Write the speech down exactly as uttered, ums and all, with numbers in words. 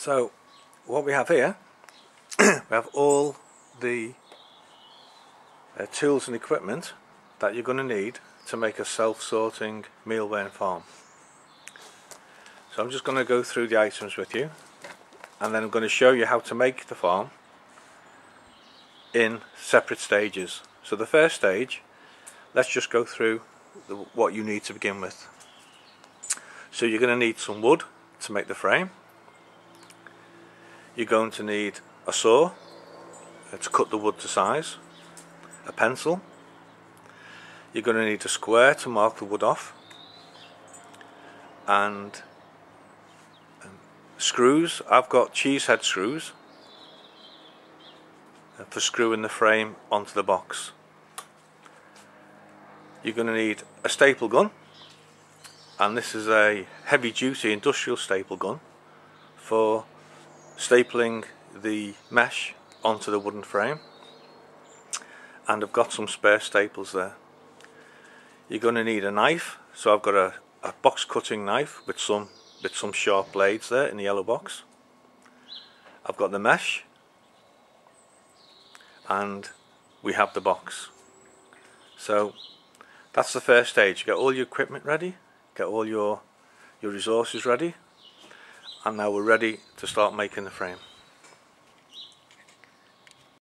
So what we have here, we have all the uh, tools and equipment that you're going to need to make a self-sorting mealworm farm. So I'm just going to go through the items with you, and then I'm going to show you how to make the farm in separate stages. So the first stage, let's just go through the, what you need to begin with. So you're going to need some wood to make the frame. You're going to need a saw to cut the wood to size, a pencil, you're going to need a square to mark the wood off, and um, screws. I've got cheese head screws for screwing the frame onto the box. You're going to need a staple gun, and this is a heavy duty industrial staple gun for stapling the mesh onto the wooden frame, and I've got some spare staples there. You're going to need a knife, so I've got a, a box cutting knife with some with some sharp blades there in the yellow box. I've got the mesh, and we have the box. So that's the first stage. You get all your equipment ready, get all your your resources ready, and now we're ready to start making the frame.